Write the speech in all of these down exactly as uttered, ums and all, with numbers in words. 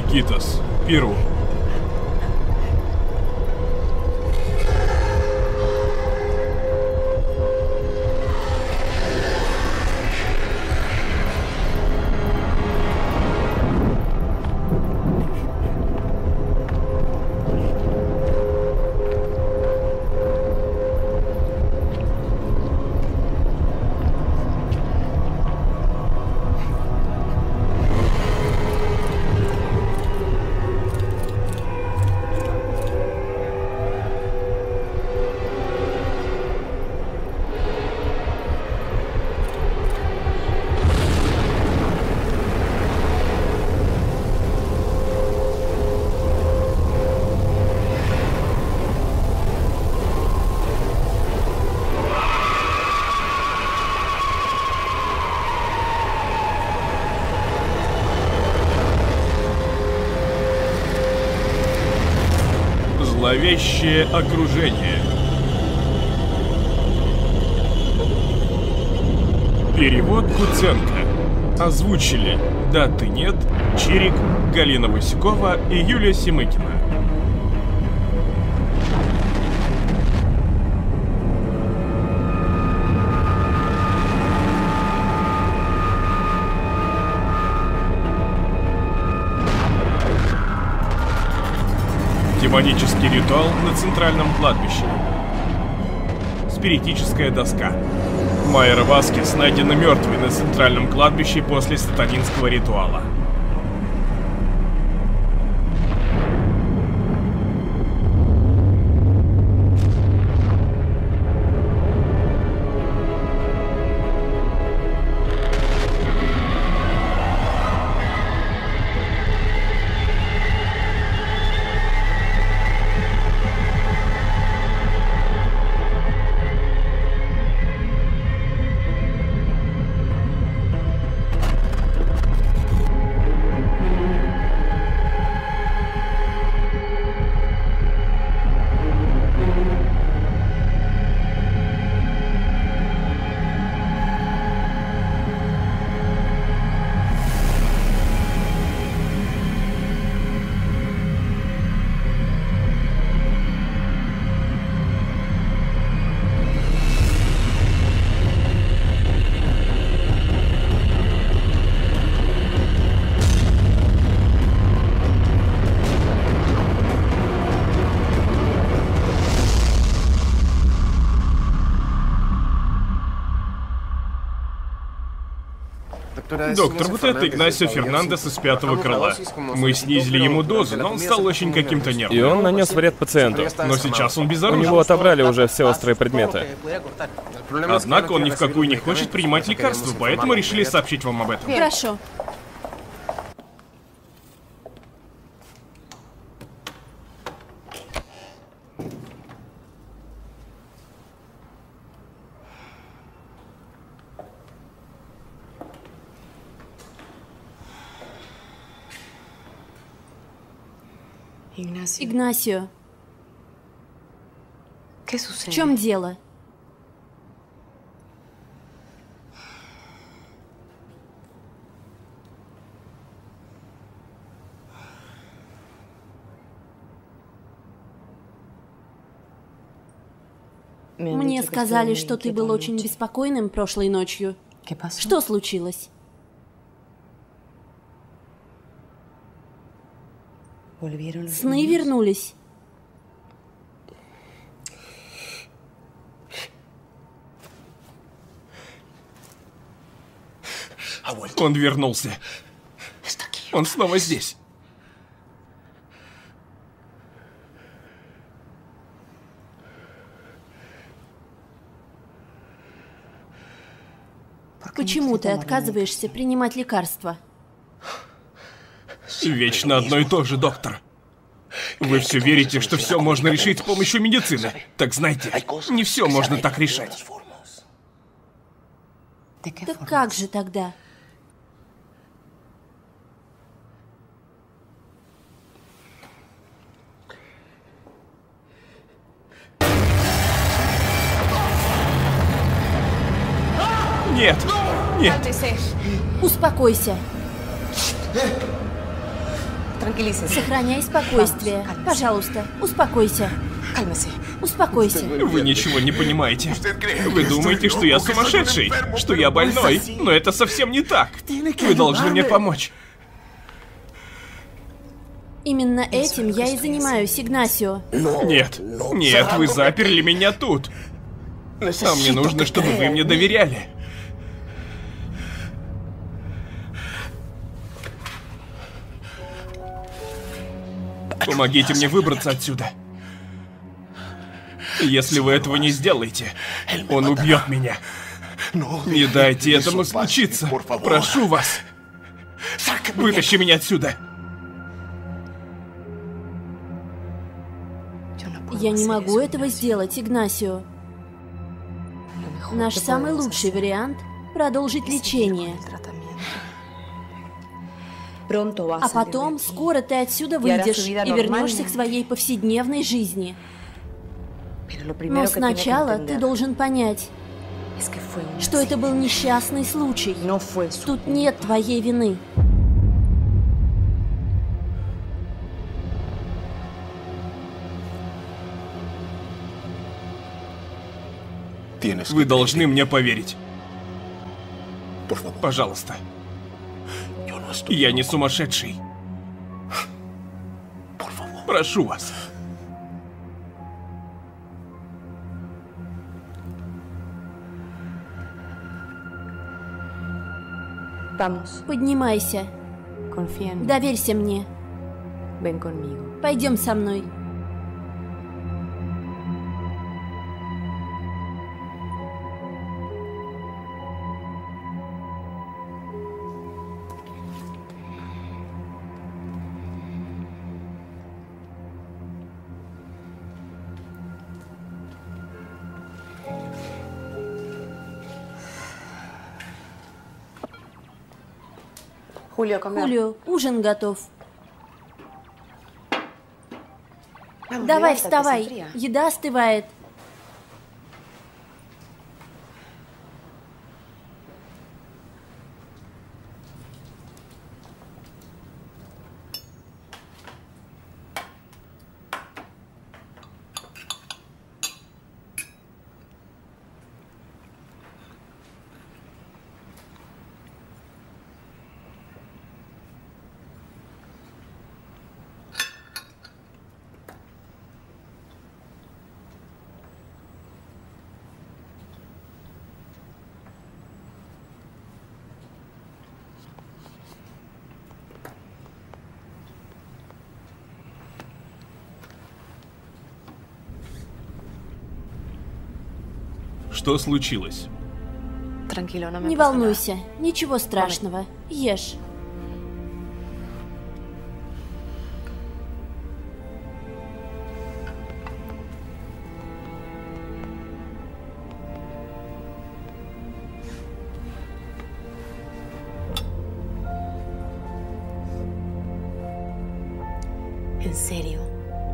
Икитос, Перу. Зловещее окружение. Перевод Куценко. Озвучили «Да ты нет» Чирик, Галина Васюкова и Юлия Семыкина. Демонический ритуал на центральном кладбище. Спиритическая доска. Майра Васкес найдена мертвой на центральном кладбище после сатанинского ритуала. Доктор, вот это Игнасио Фернандес из пятого крыла. Мы снизили ему дозу, но он стал очень каким-то нервным. И он нанес вред пациенту. Но сейчас он без оружия. У него отобрали уже все острые предметы. Однако он ни в какую не хочет принимать лекарства, поэтому решили сообщить вам об этом. Хорошо. Игнасио, в чем дело? Мне сказали, что ты был очень беспокойным прошлой ночью. Что случилось? Сны вернулись. Он вернулся. Он снова здесь. Почему ты отказываешься принимать лекарства? Вечно одно и то же, доктор. Вы все верите, что все можно решить с помощью медицины. Так знаете, не все можно так решать. Так как же тогда? Нет, нет. Успокойся. Сохраняй спокойствие. Пожалуйста, успокойся. Успокойся. Вы ничего не понимаете. Вы думаете, что я сумасшедший, что я больной, но это совсем не так. Вы должны мне помочь. Именно этим я и занимаюсь, Игнасио. Нет, нет, вы заперли меня тут. А мне нужно, чтобы вы мне доверяли. Помогите мне выбраться отсюда. Если вы этого не сделаете, он убьет меня. Не дайте этому случиться. Прошу вас. Вытащи меня отсюда. Я не могу этого сделать, Игнасио. Наш самый лучший вариант — продолжить лечение. А потом, скоро ты отсюда выйдешь и вернешься к своей повседневной жизни. Но сначала ты должен понять, что это был несчастный случай. Тут нет твоей вины. Вы должны мне поверить. Пожалуйста. Я не сумасшедший. Прошу вас. Поднимайся. Доверься мне. Пойдем со мной. Хулио, ужин готов. Давай, вставай. Еда остывает. Что случилось? Не волнуйся, ничего страшного. Ешь.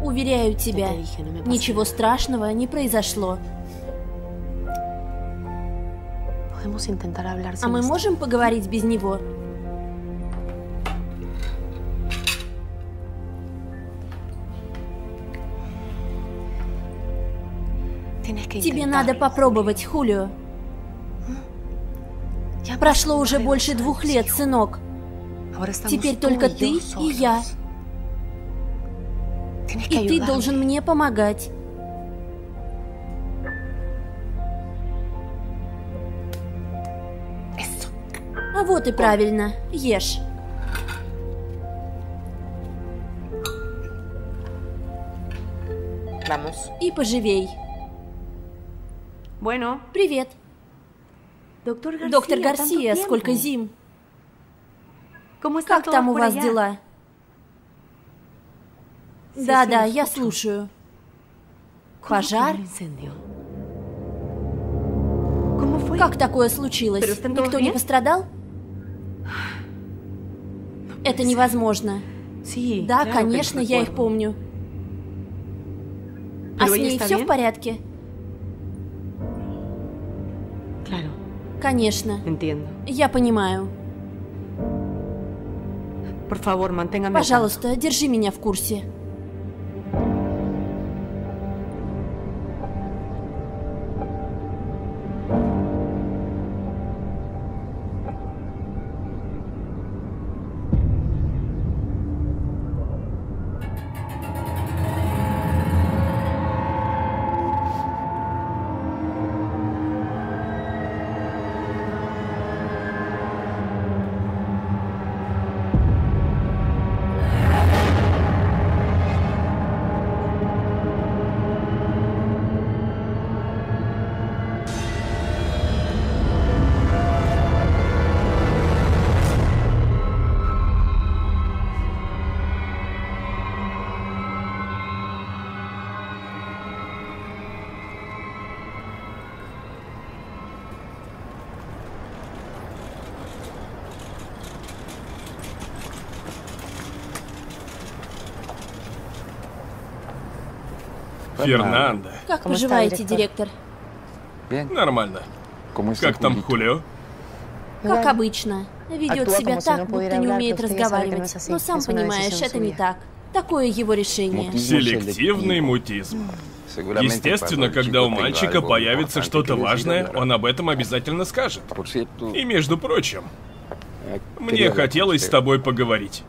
Уверяю тебя, ничего страшного не произошло. А мы можем поговорить без него? Тебе надо попробовать, Хулио. Прошло уже больше двух лет, сынок. Теперь только ты и я. И ты должен мне помогать. Вот и правильно. Ешь. И поживей. Привет. Доктор Гарсия, сколько зим. Как там у вас дела? Да-да, я слушаю. Пожар? Как такое случилось? Никто не пострадал? Это невозможно. Да, конечно, я их помню. А с ней все в порядке? Конечно. Я понимаю. Пожалуйста, держи меня в курсе. Фернанда. Как поживаете, директор? Нормально. Как там Хулио? Как обычно. Ведет себя так, будто не умеет разговаривать. Но сам понимаешь, это не так. Такое его решение. Селективный мутизм. Естественно, когда у мальчика появится что-то важное, он об этом обязательно скажет. И между прочим, мне хотелось с тобой поговорить.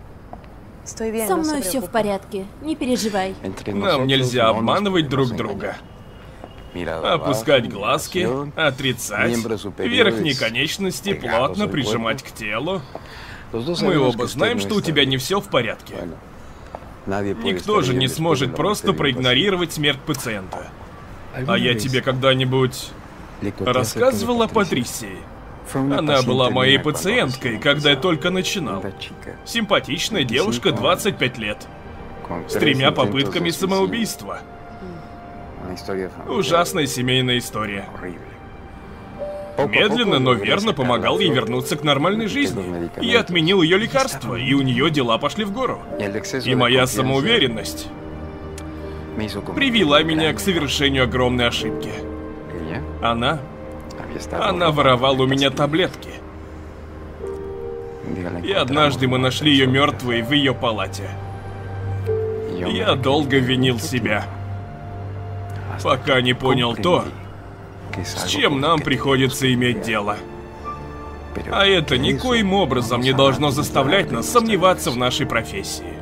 Со мной все в порядке, не переживай. Нам нельзя обманывать друг друга. Опускать глазки, отрицать, верхние конечности плотно прижимать к телу. Мы оба знаем, что у тебя не все в порядке. Никто же не сможет просто проигнорировать смерть пациента. А я тебе когда-нибудь рассказывала о Патрисии? Она была моей пациенткой, когда я только начинал. Симпатичная девушка, двадцать пять лет. С тремя попытками самоубийства. Ужасная семейная история. Медленно, но верно помогал ей вернуться к нормальной жизни. Я отменил ее лекарства, и у нее дела пошли в гору. И моя самоуверенность привела меня к совершению огромной ошибки. Она... Она воровала у меня таблетки. И однажды мы нашли ее мертвой в ее палате. Я долго винил себя, пока не понял то, с чем нам приходится иметь дело. А это никоим образом не должно заставлять нас сомневаться в нашей профессии.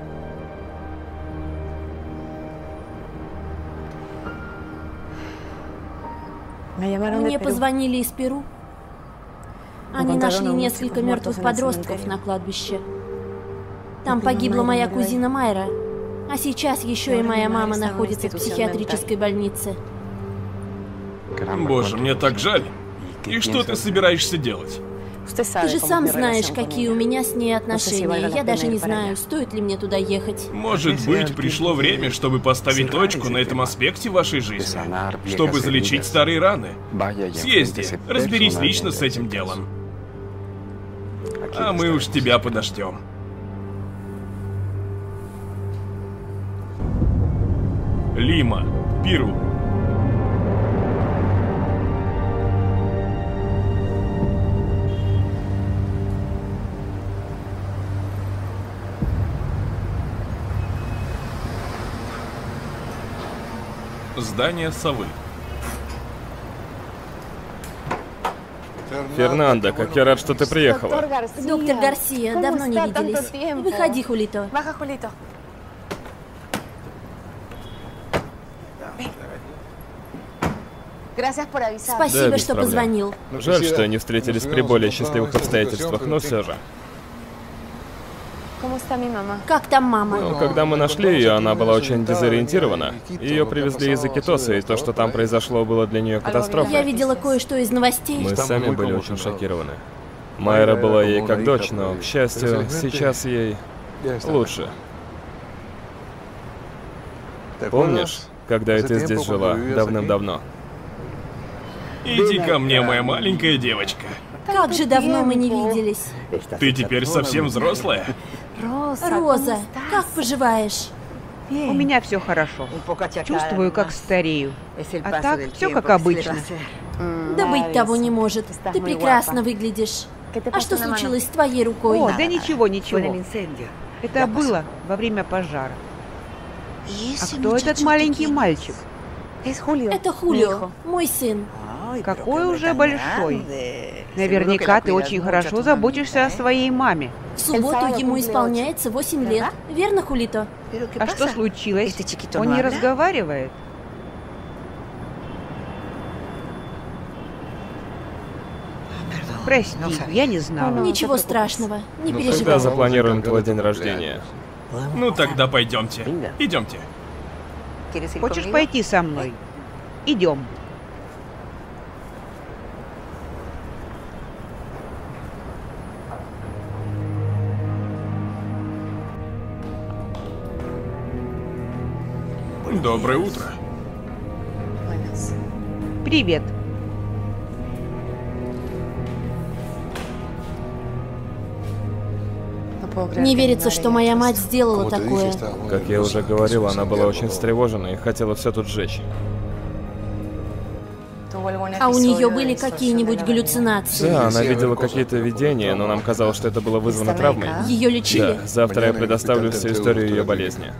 Мне позвонили из Перу. Они нашли несколько мертвых подростков на кладбище. Там погибла моя кузина Майра, а сейчас еще и моя мама находится в психиатрической больнице. Боже, мне так жаль. И что ты собираешься делать? Ты же сам знаешь, какие у меня с ней отношения. Я даже не знаю, стоит ли мне туда ехать. Может быть, пришло время, чтобы поставить точку на этом аспекте вашей жизни, чтобы залечить старые раны. Съезди, разберись лично с этим делом. А мы уж тебя подождем. Лима, Перу. Здание совы. Фернанда, как я рад, что ты приехала. Доктор Гарсия, давно не виделись. Выходи, Хулито. Спасибо, да, что проблем. Позвонил. Жаль, что не встретились при более счастливых обстоятельствах, но все же. Как там мама? Ну, когда мы нашли ее, она была очень дезориентирована. Ее привезли из Икитоса, и то, что там произошло, было для нее катастрофой. Я видела кое-что из новостей. Мы сами были очень шокированы. Майра была ей как дочь, но, к счастью, сейчас ей лучше. Помнишь, когда ты здесь жила давным-давно? Иди ко мне, моя маленькая девочка. Как же давно мы не виделись. Ты теперь совсем взрослая? Роза, как поживаешь? У меня все хорошо. Чувствую, как старею. А так, все как обычно. Да быть того не может. Ты прекрасно выглядишь. А что случилось с твоей рукой? О, да ничего, ничего. Это я было пос... во время пожара. Если а кто этот маленький такие... мальчик? Это Хулио, мой сын. Какой уже большой. Наверняка ты очень хорошо заботишься о своей маме. В субботу ему исполняется восемь лет. Верно, Хулито? А что случилось? Он не разговаривает. Прости, я не знала. Ничего страшного, не переживай. Ну, тогда запланируем твой день рождения. Ну тогда пойдемте. Идемте. Хочешь пойти со мной? Идем. Доброе утро. Привет. Не верится, что моя мать сделала такое. Как я уже говорил, она была очень встревожена и хотела все тут сжечь. А у нее были какие-нибудь галлюцинации? Да, она видела какие-то видения, но нам казалось, что это было вызвано травмой. Ее лечили? Да, завтра я предоставлю всю историю ее болезни.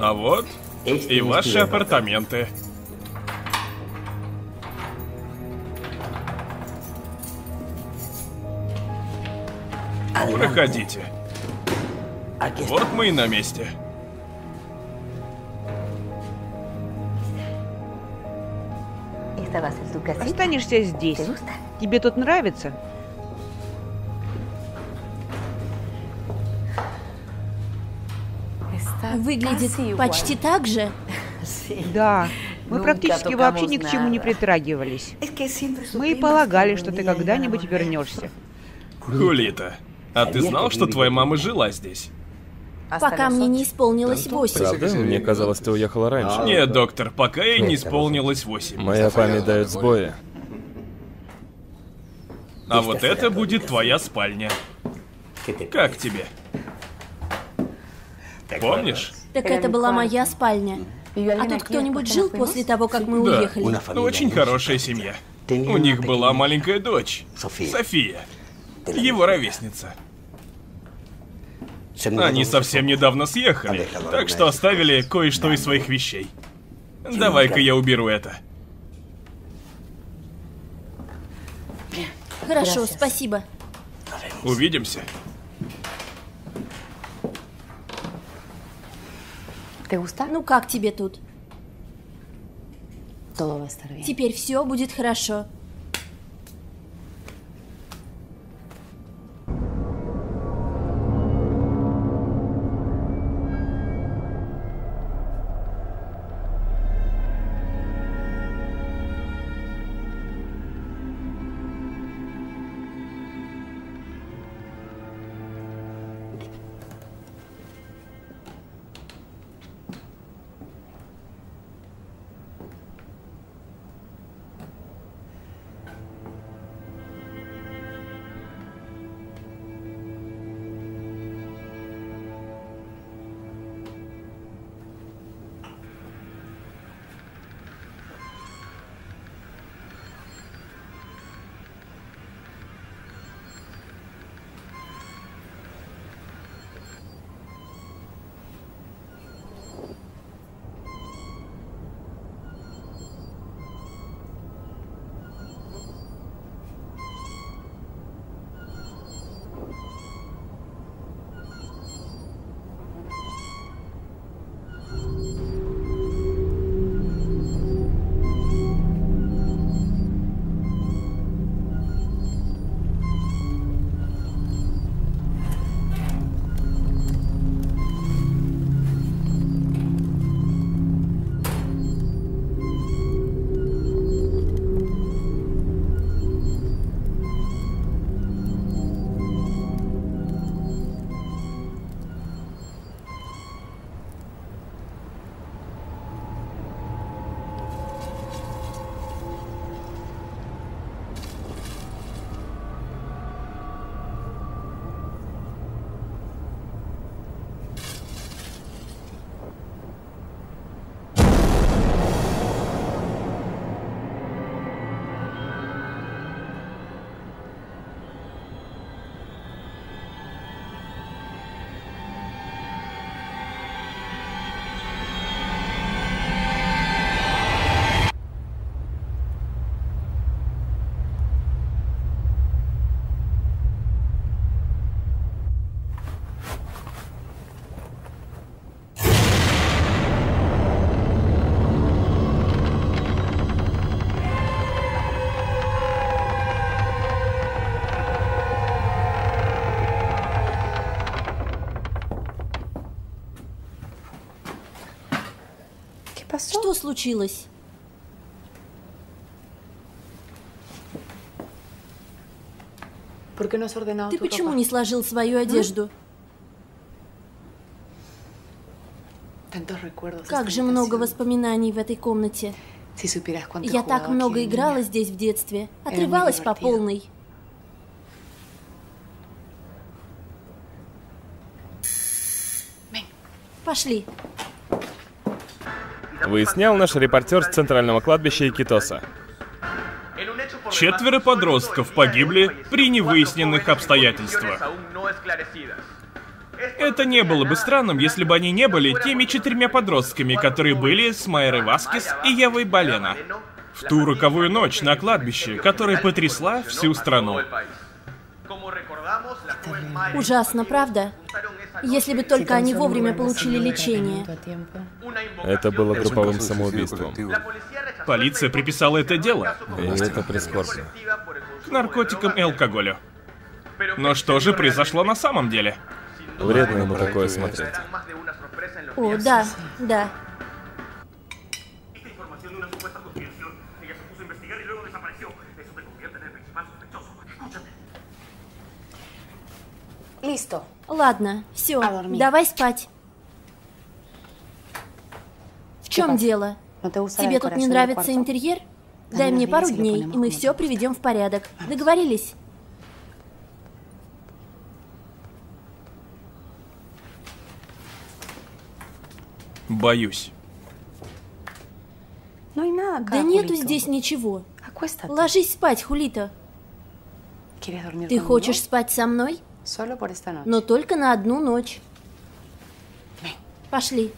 А вот и ваши апартаменты. Проходите. Вот мы и на месте. Останешься здесь. Тебе тут нравится? Выглядит почти так же. Да. Мы практически вообще ни к чему не притрагивались. Мы и полагали, что ты когда-нибудь вернешься. Хулита, а ты знал, что твоя мама жила здесь? Пока мне не исполнилось восемь. Правда? Мне казалось, ты уехала раньше. Нет, доктор, пока ей не исполнилось восемь. Моя память дает сбои. А вот это будет твоя спальня. Как тебе? Помнишь? Так это была моя спальня. А тут кто-нибудь жил после того, как мы уехали? Да, очень хорошая семья. У них была маленькая дочь, София. Его ровесница. Они совсем недавно съехали, так что оставили кое-что из своих вещей. Давай-ка я уберу это. Хорошо, спасибо. Увидимся. Ну как тебе тут? Теперь все будет хорошо. Что случилось? Ты почему не сложил свою одежду? Как же много воспоминаний в этой комнате. Я так много играла здесь в детстве. Отрывалась по полной. Пошли. Выяснял наш репортер с центрального кладбища Икитоса. Четверо подростков погибли при невыясненных обстоятельствах. Это не было бы странным, если бы они не были теми четырьмя подростками, которые были с Майрой Васкес и Евой Балена в ту роковую ночь на кладбище, которая потрясла всю страну. Ужасно, правда? Если бы только они вовремя получили лечение. Это было групповым самоубийством. Полиция приписала это дело. И это прискорбно. К наркотикам и алкоголю. Но что же произошло на самом деле? Вредно ему такое смотреть. О, да, да. Ладно, все, давай спать. В чем дело? Тебе тут не нравится интерьер? Дай мне пару дней, и мы все приведем в порядок. Договорились? Боюсь. Да нету здесь ничего. Ложись спать, Хулито. Ты хочешь спать со мной? Но только на одну ночь. Пошли.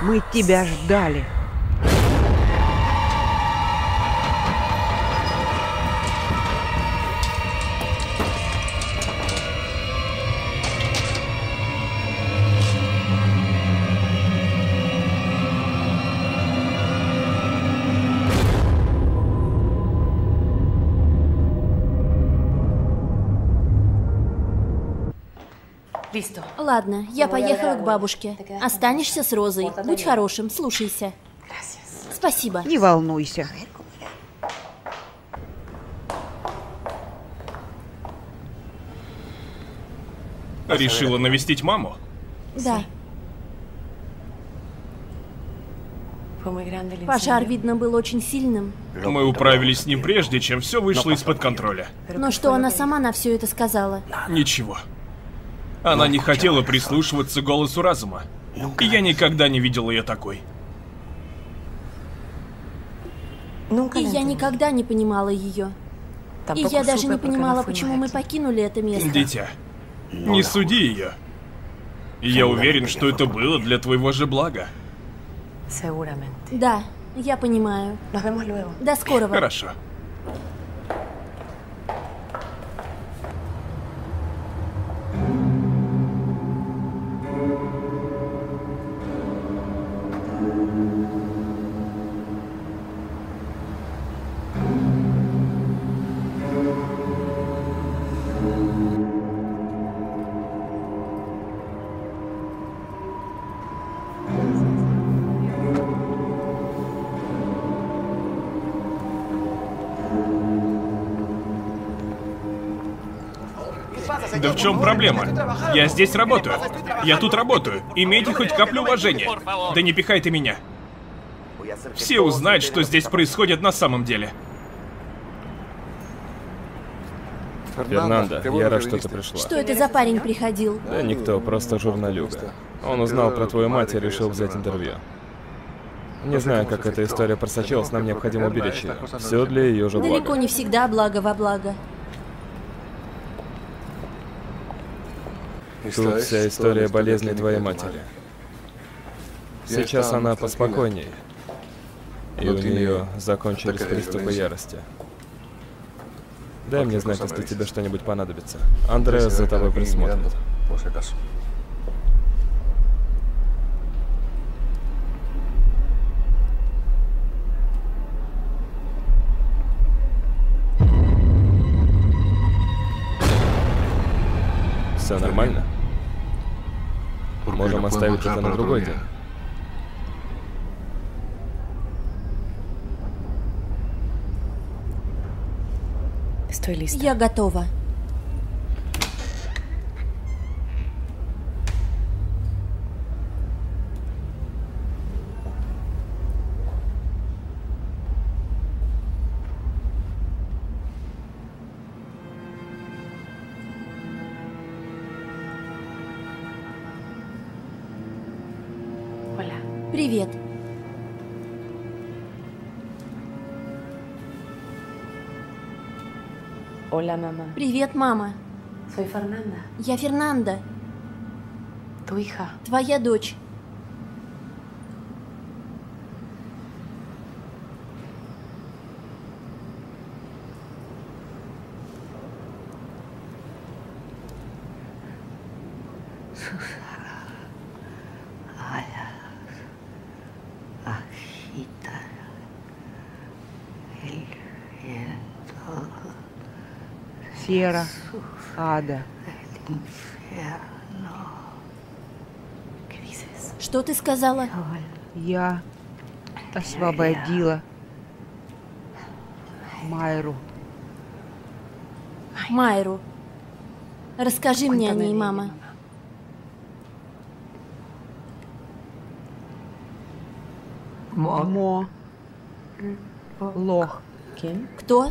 Мы тебя ждали. Ладно, я поехала к бабушке. Останешься с Розой. Будь хорошим, слушайся. Спасибо. Не волнуйся. Решила навестить маму? Да. Пожар, видно, был очень сильным. Мы управились с ним прежде, чем все вышло из-под контроля. Но что она сама на все это сказала? Ничего. Она не хотела прислушиваться к голосу разума. И я никогда не видел ее такой. И я никогда не понимала ее. И я даже не понимала, почему мы покинули это место. Дитя, не суди ее. Я уверен, что это было для твоего же блага. Да, я понимаю. До скорого. Хорошо. Да в чем проблема? Я здесь работаю. Я тут работаю. Имейте хоть каплю уважения. Да не пихай ты меня. Все узнают, что здесь происходит на самом деле. Фернанда, я рад, что ты пришла. Что это за парень приходил? Да никто, просто журналюга. Он узнал про твою мать и решил взять интервью. Не знаю, как эта история просочилась, нам необходимо уберечь ее. Все для ее же блага. Далеко не всегда благо во благо. Тут вся история болезни твоей матери. Сейчас она поспокойнее. И у нее закончились приступы ярости. Дай мне знать, если тебе что-нибудь понадобится. Андреас за тобой присмотрит. Все нормально? Можем оставить это на другой день. Я готова. Привет. Привет, мама. Я Фернанда. Твоя дочь. Сера, ада. Что ты сказала? Я освободила Майру. Майру. Расскажи мне о ней, мама. Мо. Лох. Кто?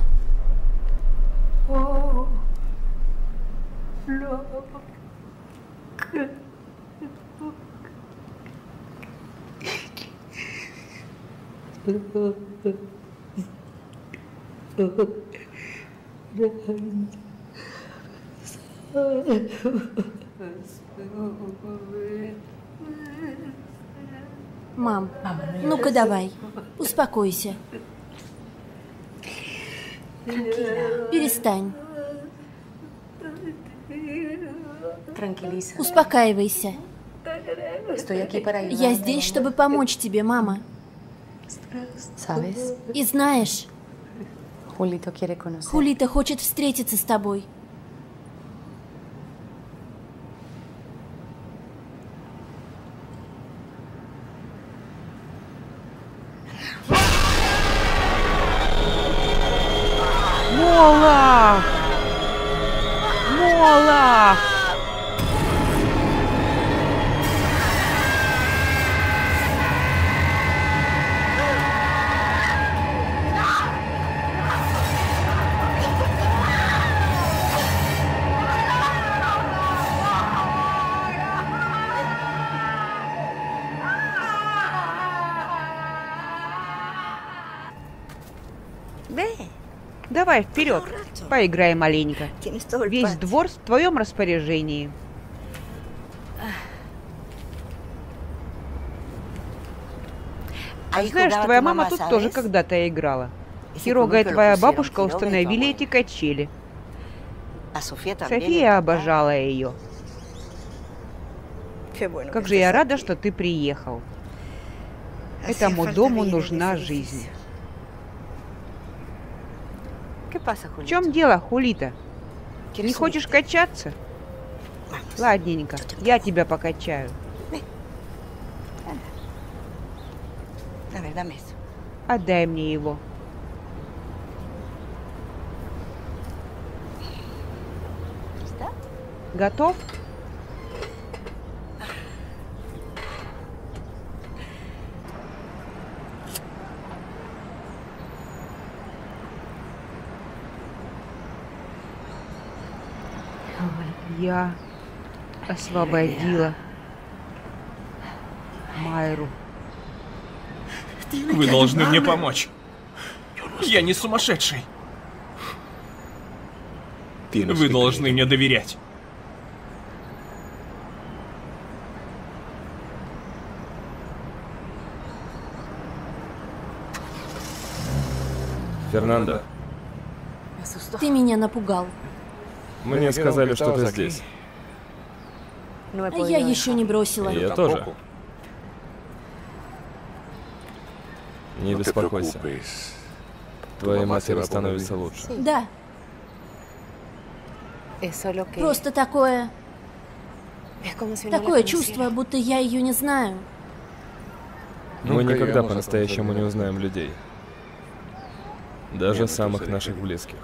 Мам, ну-ка давай, успокойся. Перестань. Успокаивайся. Я здесь, чтобы помочь тебе, мама. И знаешь, Хулио хочет встретиться с тобой. Молох! Молох! Давай вперед, поиграй маленько. Весь двор в твоем распоряжении. А знаешь, твоя мама тут тоже когда-то играла. Кирога и твоя бабушка установили эти качели. София обожала ее. Как же я рада, что ты приехал. Этому дому нужна жизнь. В чем дело, Хулита? Не хочешь качаться? Ладненько, я тебя покачаю. Отдай мне его. Готов? Я освободила Майру. Вы должны мне помочь. Я не сумасшедший. Вы должны мне доверять. Фернанда. Ты меня напугал. Мне сказали, что ты здесь. Я еще не бросила. Я тоже. Не беспокойся. Твоя матери становится лучше. Да. Просто такое... Такое чувство, будто я ее не знаю. Мы никогда по-настоящему не узнаем людей. Даже самых наших близких.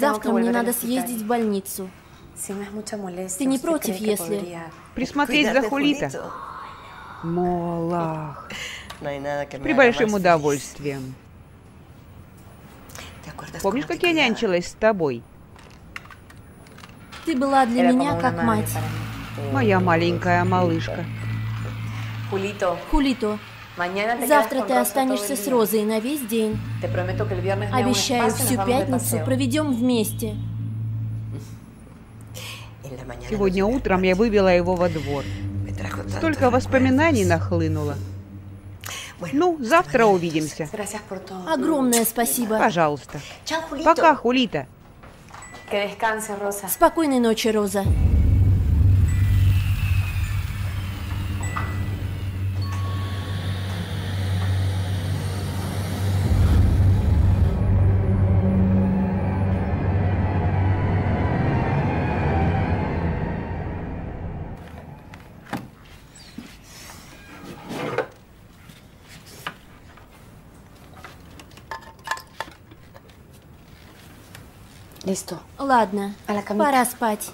Завтра мне надо съездить в больницу. Ты не против, если... Присмотреть за Хулита? Молох. При большим удовольствием. Помнишь, как я нянчилась с тобой? Ты была для меня как мать. Моя маленькая малышка. Хулито. Завтра ты останешься с Розой на весь день. Обещаю, всю пятницу проведем вместе. Сегодня утром я вывела его во двор. Столько воспоминаний нахлынуло. Ну, завтра увидимся. Огромное спасибо. Пожалуйста. Пока, Хулита. Спокойной ночи, Роза. Ладно, пора спать.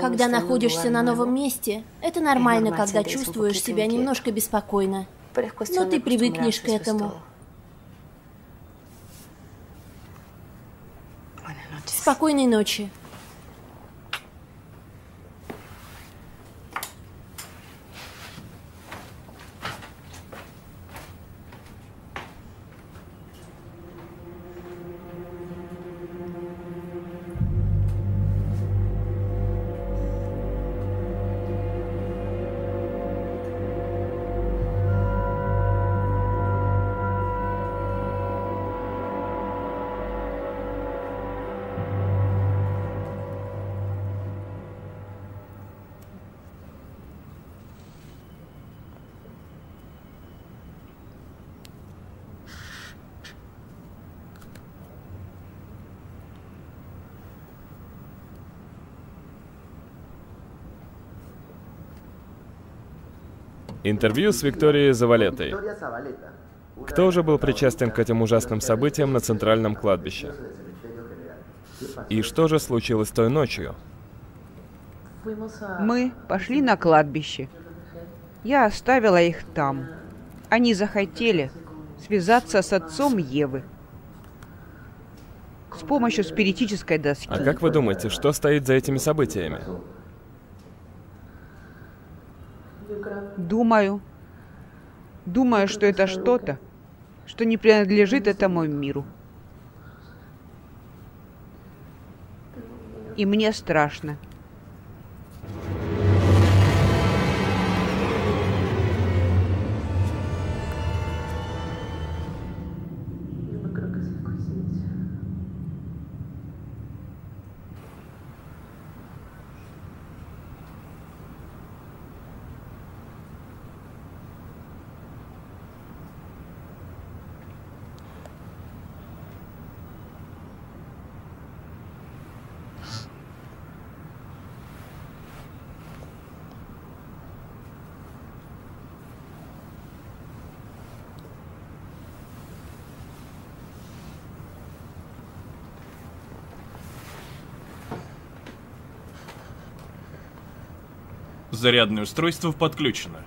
Когда находишься на новом месте, это нормально, когда чувствуешь себя немножко беспокойно. Но ты привыкнешь к этому. Спокойной ночи. Интервью с Викторией Завалеттой. Кто же был причастен к этим ужасным событиям на центральном кладбище? И что же случилось той ночью? Мы пошли на кладбище. Я оставила их там. Они захотели связаться с отцом Евы с помощью спиритической доски. А как вы думаете, что стоит за этими событиями? Думаю. Думаю, что это что-то, что не принадлежит этому миру. И мне страшно. Зарядное устройство подключено.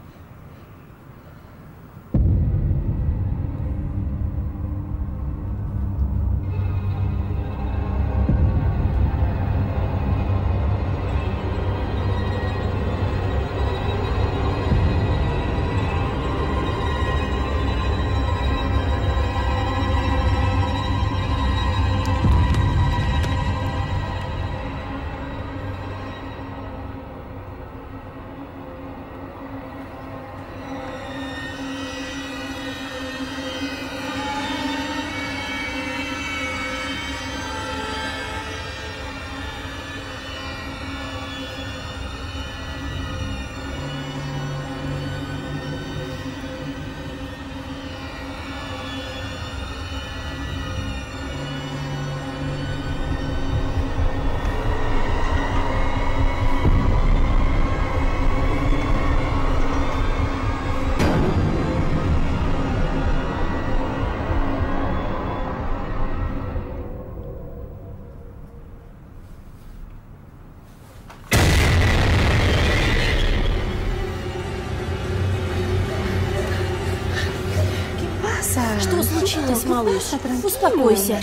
Случилось, малыш? Успокойся.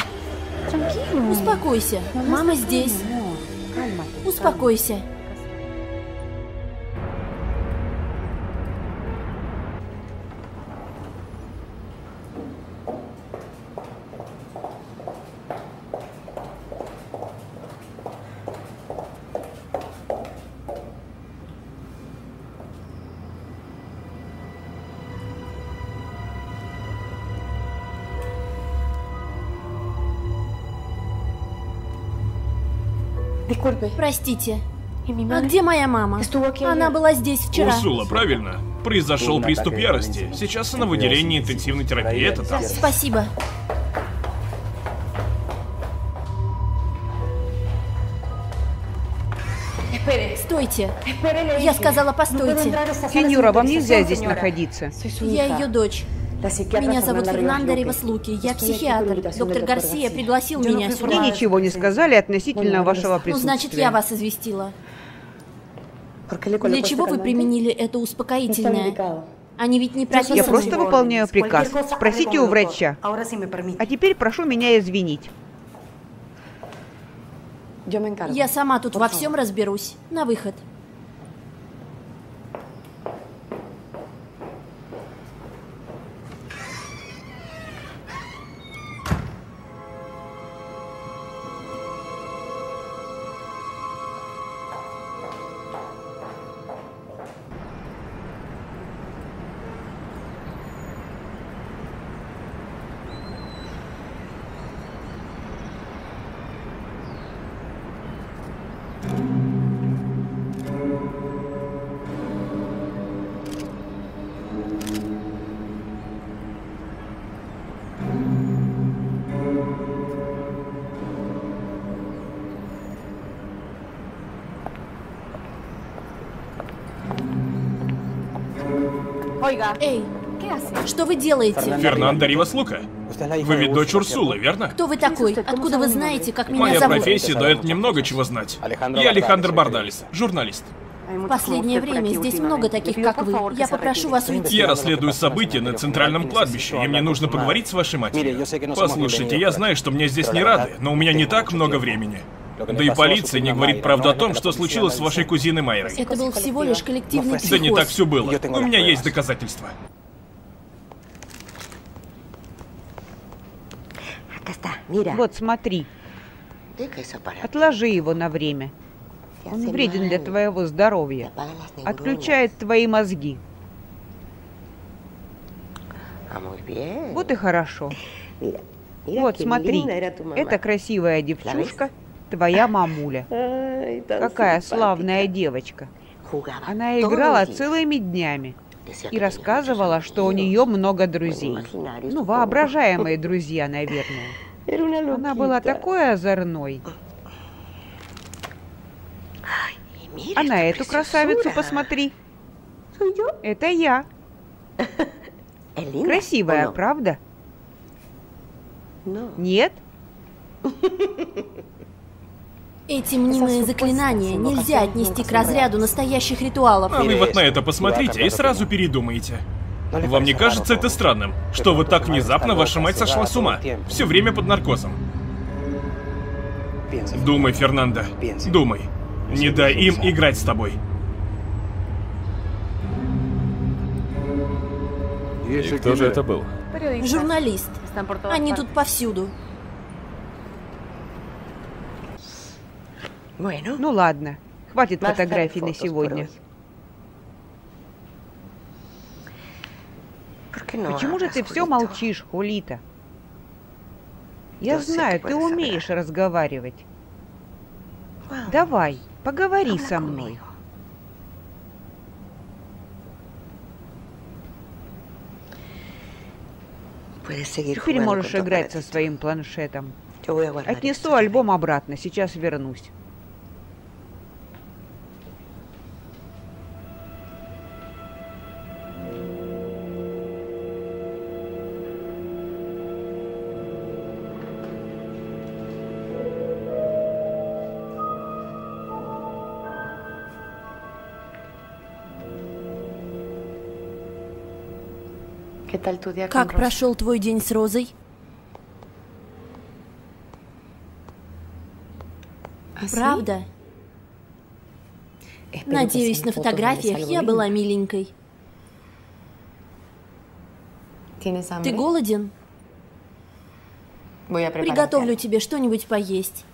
Успокойся. Мама здесь. Успокойся. Простите, а где моя мама? Она была здесь вчера. Урсула, правильно? Произошел приступ ярости. Сейчас она в отделении интенсивной терапии. Это так. Спасибо. Стойте. Я сказала, постойте. Сеньора, вам нельзя здесь находиться. Я ее дочь. Меня зовут Фернанда Ривас Лука, я психиатр. Доктор Гарсия пригласил меня сюда. Мне ничего не сказали относительно вашего присутствия. Ну, значит, я вас известила. Для чего вы применили это успокоительное? Они ведь не прописаны. Я просто выполняю приказ. Спросите у врача. А теперь прошу меня извинить. Я сама тут во всем разберусь. На выход. Эй, Что вы делаете? Фернанда Ривас Лука. Вы ведь дочь Урсулы, верно? Кто вы такой? Откуда вы знаете, как меня Моя зовут? Моя профессия дает мне много чего знать. Я Алехандр Бардалис, журналист. В последнее время здесь много таких, как вы. Я попрошу вас уйти. Я расследую события на центральном кладбище, и мне нужно поговорить с вашей матерью. Послушайте, я знаю, что мне здесь не рады, но у меня не так много времени. Да и полиция не говорит правду о том, что случилось с вашей кузиной Майрой. Это был всего лишь коллективный психоз. Да не так все было. У меня есть доказательства. Вот смотри. Отложи его на время. Он вреден для твоего здоровья. Отключает твои мозги. Вот и хорошо. Вот смотри. Это красивая девчушка. Твоя мамуля. Какая славная девочка. Она играла целыми днями и рассказывала, что у нее много друзей. Ну, воображаемые друзья, наверное. Она была такой озорной. А на эту красавицу посмотри. Это я. Красивая, правда? Нет? Эти мнимые заклинания нельзя отнести к разряду настоящих ритуалов. А вы вот на это посмотрите и сразу передумаете. Вам не кажется это странным, что вот так внезапно ваша мать сошла с ума? Все время под наркозом. Думай, Фернанда, думай. Не дай им играть с тобой. И кто же это был? Журналист. Они тут повсюду. Ну ладно, хватит фотографий на сегодня. Почему же ты все молчишь, Хулита? Я знаю, ты умеешь разговаривать. Давай, поговори со мной. Теперь можешь играть со своим планшетом. Отнесу альбом обратно, сейчас вернусь. Как прошел твой день с Розой? Правда? Надеюсь, на фотографиях я была миленькой. Ты голоден? Приготовлю тебе что-нибудь поесть.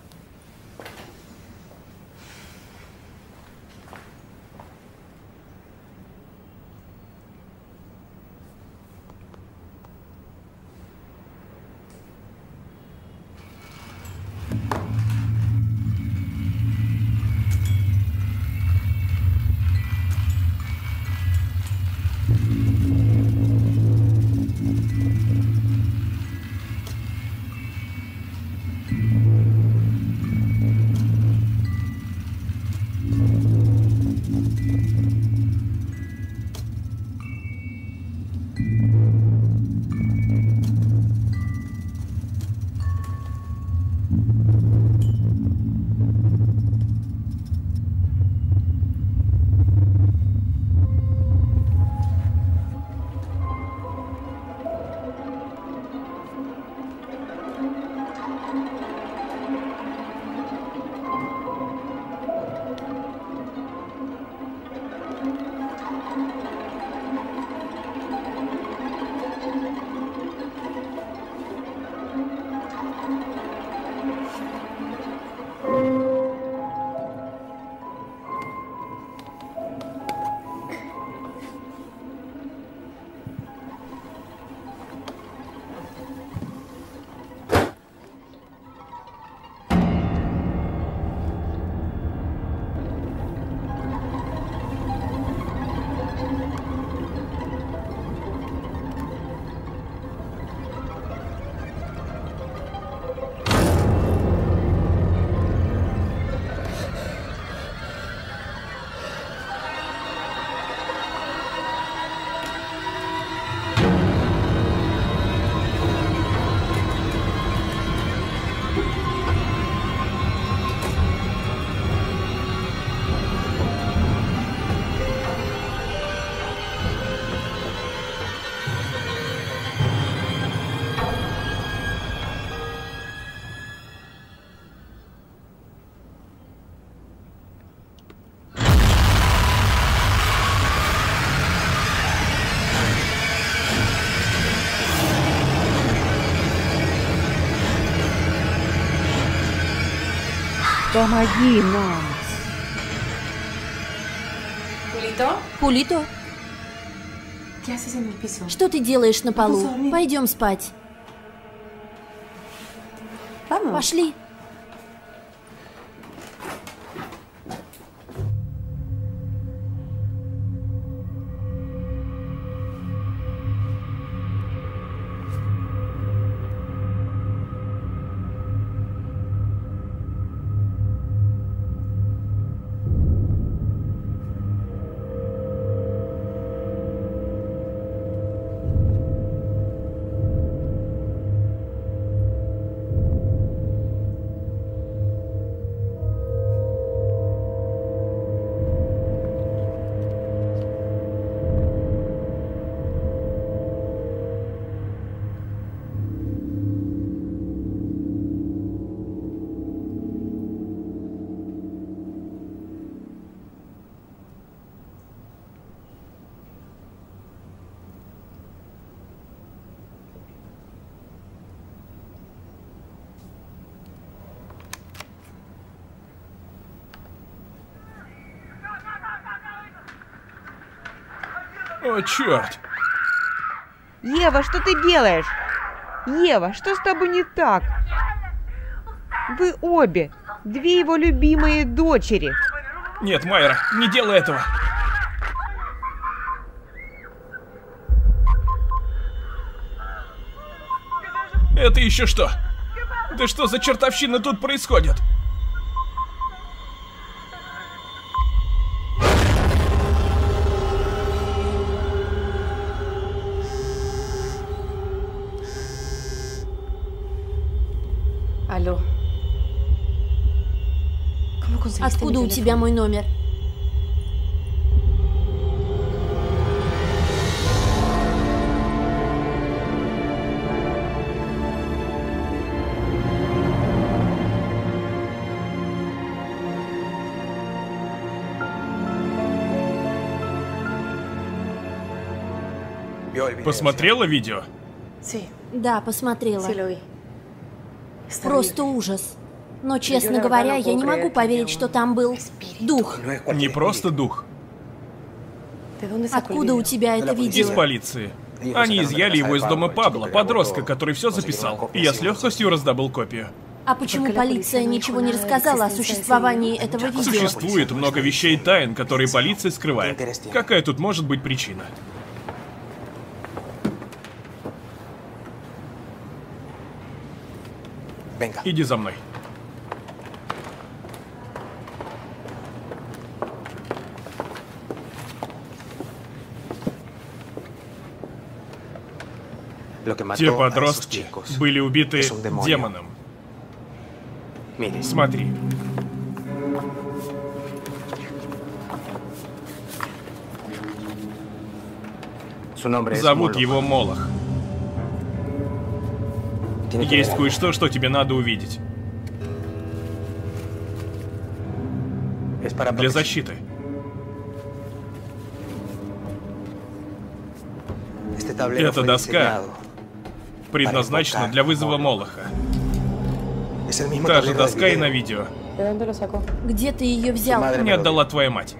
Помоги нам. Хулито? Хулито? Что ты делаешь на полу? Пойдем спать. Пошли. О, черт! Ева, что ты делаешь? Ева, что с тобой не так? Вы обе, две его любимые дочери. Нет, Майра, не делай этого. Это еще что? Да что за чертовщина тут происходит? Откуда у тебя мой номер? Посмотрела видео? Да, посмотрела. Просто ужас. Но, честно говоря, я не могу поверить, что там был дух. Не просто дух. Откуда у тебя это видео? Из полиции. Они изъяли его из дома Пабло, подростка, который все записал. И я с легкостью раздобыл копию. А почему полиция ничего не рассказала о существовании этого видео? Существует много вещей тайн, которые полиция скрывает. Какая тут может быть причина? Иди за мной. Те подростки были убиты демоном. Смотри. Зовут его Молох. Есть кое-что, что тебе надо увидеть. Для защиты. Эта доска предназначена для вызова Молоха. Та же доска и на видео. Где ты ее взял? Мне отдала твоя мать.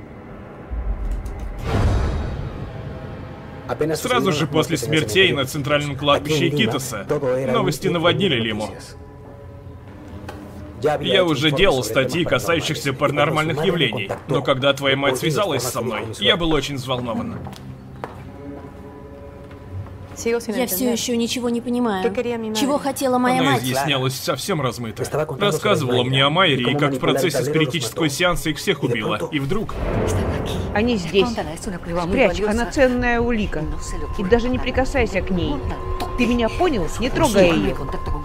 Сразу же после смертей на центральном кладбище Икитоса новости наводнили Лиму. Я уже делал статьи, касающихся паранормальных явлений, но когда твоя мать связалась со мной, я был очень взволнован. Я все еще ничего не понимаю. Чего хотела моя мать? Она изъяснялась совсем размыто. Рассказывала мне о Майре и как в процессе спиритического сеанса их всех убила. И вдруг... Они здесь. Спрячь, она ценная улика. И даже не прикасайся к ней. Ты меня понял? Не трогай ее.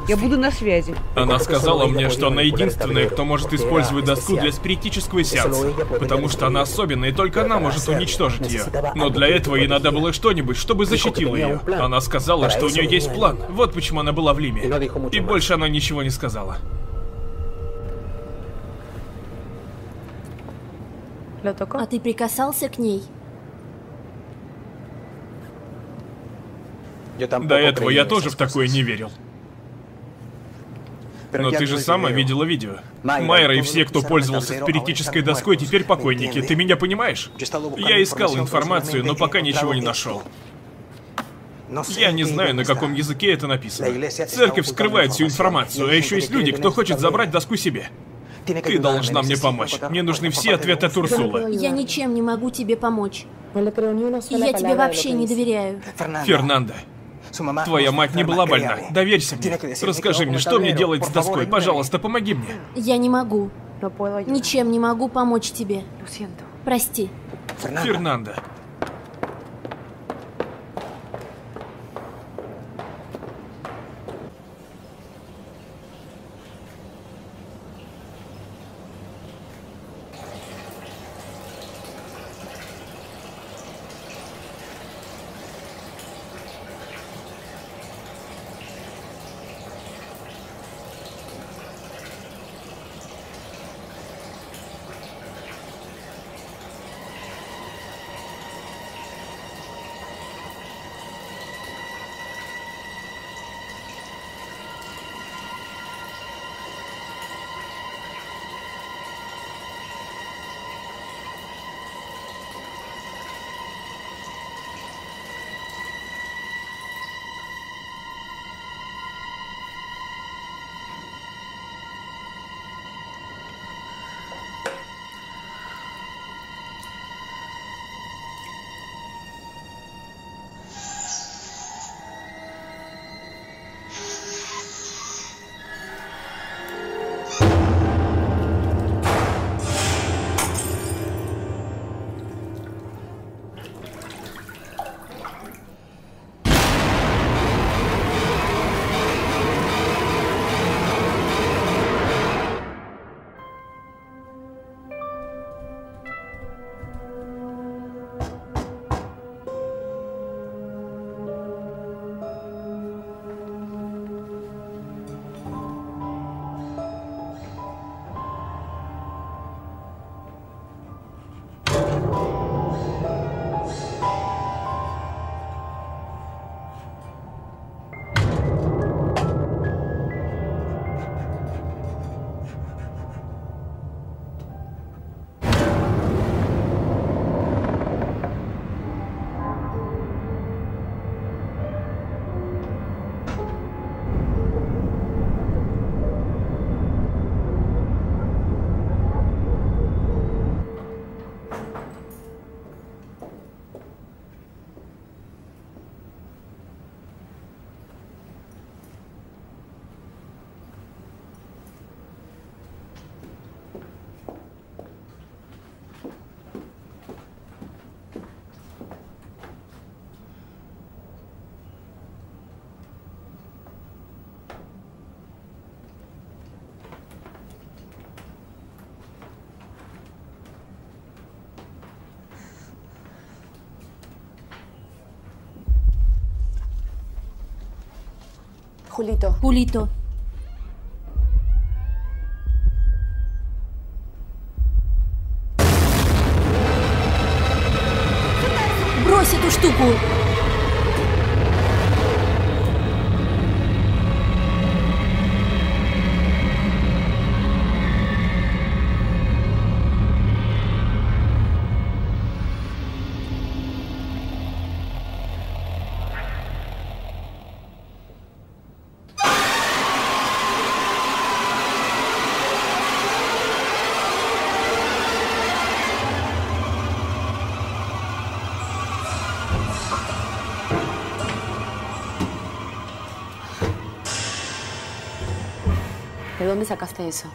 Я буду на связи. Она сказала мне, что она единственная, кто может использовать доску для спиритического сеанса. Потому что она особенная, и только она может уничтожить ее. Но для этого ей надо было что-нибудь, чтобы защитило ее. Она сказала, что у нее есть план. Вот почему она была в Лиме. И больше она ничего не сказала. А ты прикасался к ней? До этого я тоже в такое не верил. Но ты же сама видела видео. Майра и все, кто пользовался спиритической доской, теперь покойники. Ты меня понимаешь? Я искал информацию, но пока ничего не нашел. Я не знаю, на каком языке это написано. Церковь скрывает всю информацию, а еще есть люди, кто хочет забрать доску себе. Ты должна мне помочь. Мне нужны все ответы от Урсулы. Я ничем не могу тебе помочь. Я тебе вообще не доверяю. Фернанда, твоя мать не была больна. Доверься мне. Расскажи мне, что мне делать с доской. Пожалуйста, помоги мне. Я не могу. Ничем не могу помочь тебе. Прости. Фернанда. Пулито. Брось эту штуку.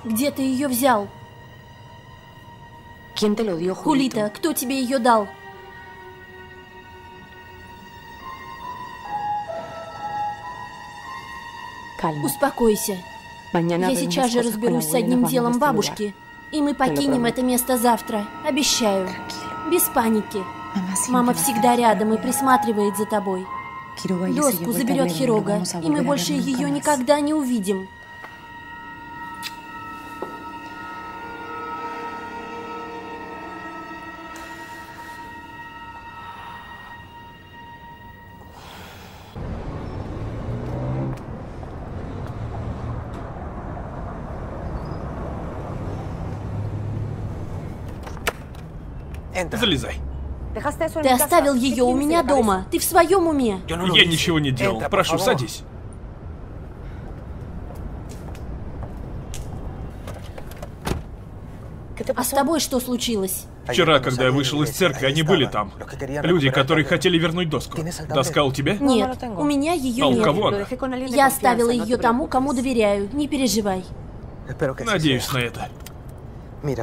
Где ты ее взял? Хулита, кто тебе ее дал? Успокойся. Я сейчас же разберусь с одним делом бабушки, и мы покинем это место завтра. Обещаю. Без паники. Мама всегда рядом и присматривает за тобой. Доску заберет Кирога, и мы больше ее никогда не увидим. Залезай. Ты оставил ее у меня дома. Ты в своем уме? Я ничего не делал. Прошу, садись. А с тобой что случилось? Вчера, когда я вышел из церкви, они были там. Люди, которые хотели вернуть доску. Доска у тебя? Нет, у меня ее нет. А у кого она? Я оставила ее тому, кому доверяю. Не переживай. Надеюсь на это.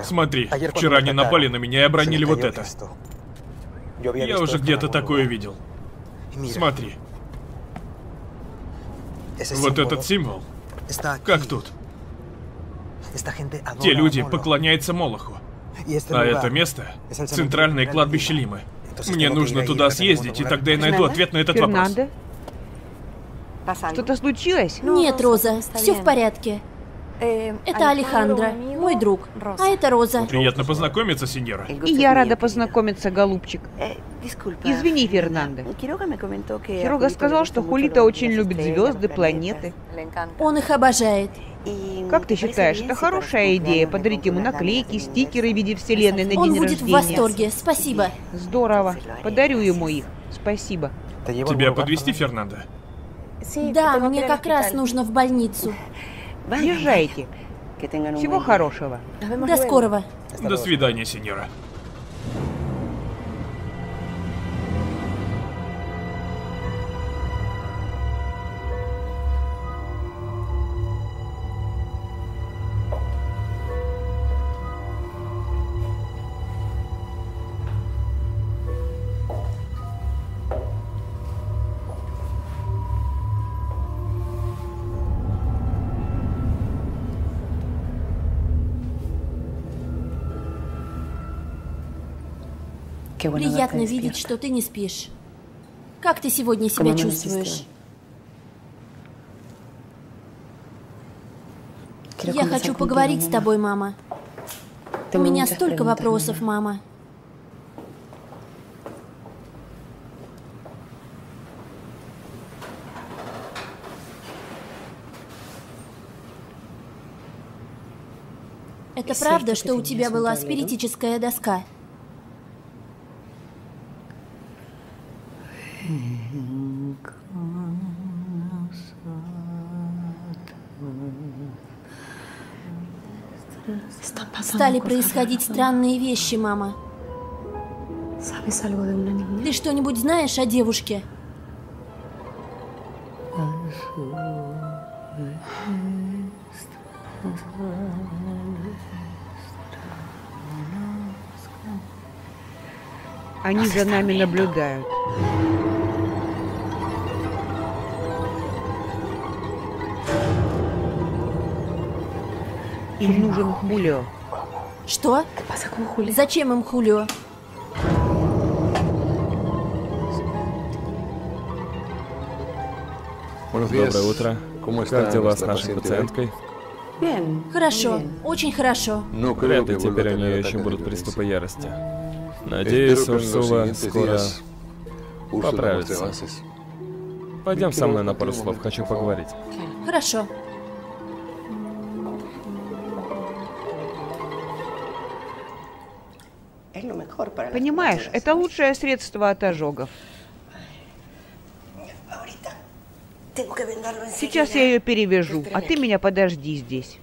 Смотри, вчера они напали на меня и обронили вот это. Я уже где-то такое видел. Смотри. Вот этот символ. Как тут? Те люди поклоняются Молоху. А это место – центральное кладбище Лимы. Мне нужно туда съездить, и тогда я найду ответ на этот вопрос. Что-то случилось? Нет, Роза, все в порядке. Это Алехандро, мой друг, а это Роза. Приятно познакомиться, сеньора. И я рада познакомиться, голубчик. Извини, Фернанда. Кирога сказал, что Хулио очень любит звезды, планеты. Он их обожает. Как ты считаешь, это хорошая идея? Подарить ему наклейки, стикеры в виде вселенной на день рождения. Он будет в восторге, спасибо. Здорово, подарю ему их, спасибо. Тебя подвезти, Фернанда? Да, мне как раз нужно в больницу. Езжайте. Всего хорошего. До скорого. До свидания, сеньора. Приятно видеть, что ты не спишь. Как ты сегодня себя чувствуешь? Я хочу поговорить с тобой, мама. У меня столько вопросов, мама. Это правда, что у тебя была спиритическая доска? Стали происходить странные вещи, мама. Ты что-нибудь знаешь о девушке? Они за нами наблюдают. Им нужен Хулио. Что? Зачем им Хулио? Доброе утро. Как дела с нашей пациенткой? Хорошо, очень хорошо. Ну, вряд ли теперь у нее еще будут приступы ярости. Надеюсь, Урсула скоро поправится. Пойдем со мной на пару слов, хочу поговорить. Хорошо. Понимаешь, это лучшее средство от ожогов. Сейчас я ее перевяжу, а ты меня подожди здесь.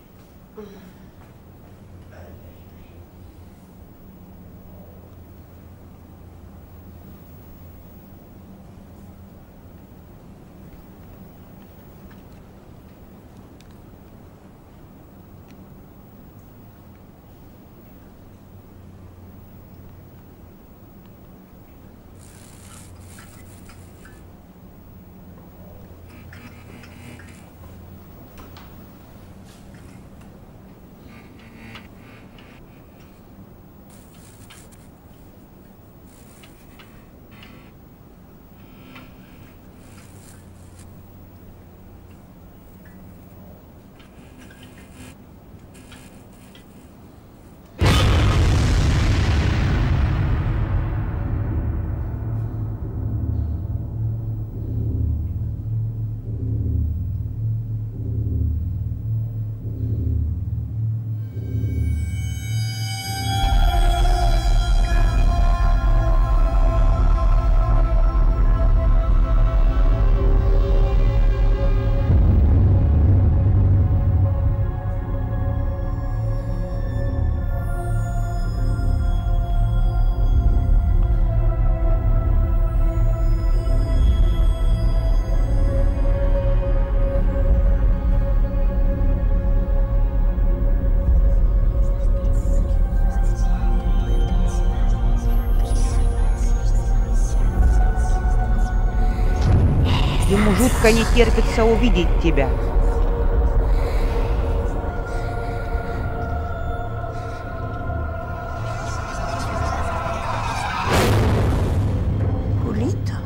Только не терпится увидеть тебя.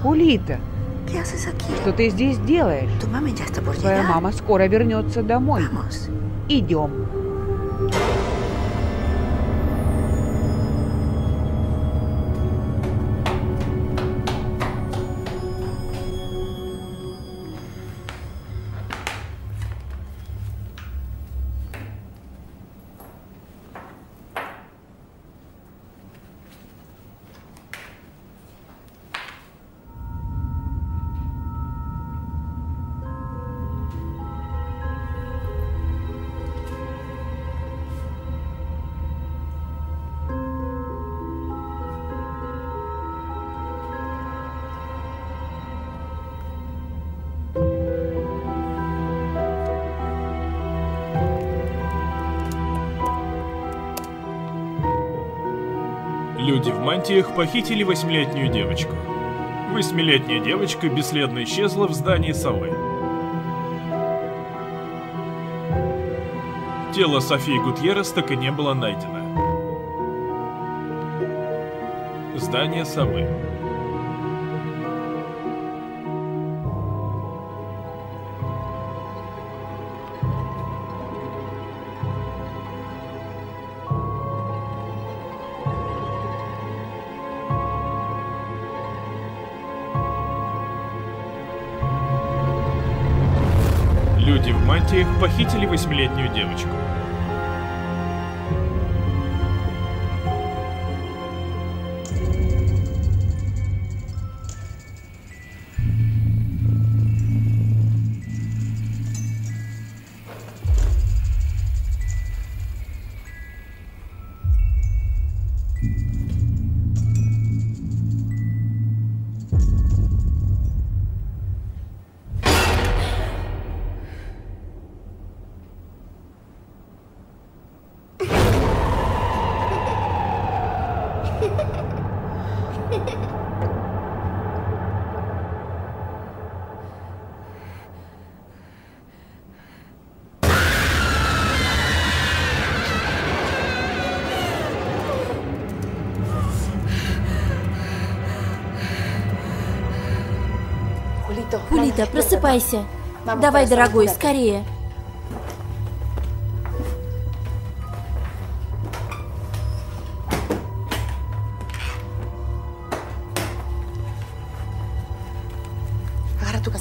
Хулита, что ты здесь делаешь? Твоя мама скоро вернется домой. Идем. Люди в мантиях похитили восьмилетнюю девочку. Восьмилетняя девочка бесследно исчезла в здании совы. Тело Софии Гутьеррес так и не было найдено. Здание совы. Похитили восьмилетнюю девочку. Хулита, просыпайся. Давай, дорогой, скорее.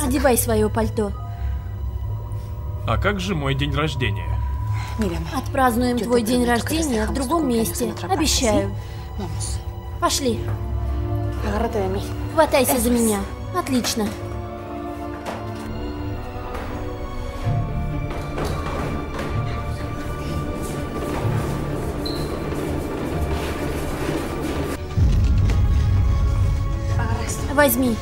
Одевай свое пальто. А как же мой день рождения? Отпразднуем твой день рождения в другом месте. Обещаю. Пошли. Хватайся за меня. Отлично. Возьми.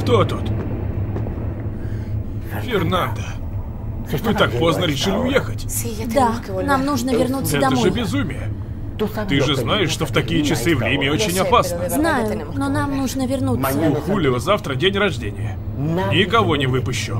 Кто тут? Фернанда, вы так поздно решили уехать? Да, нам нужно вернуться домой. Это же безумие. Ты же знаешь, что в такие часы время очень опасно. Знаю, но нам нужно вернуться. У Хулио завтра день рождения. Никого не выпущу.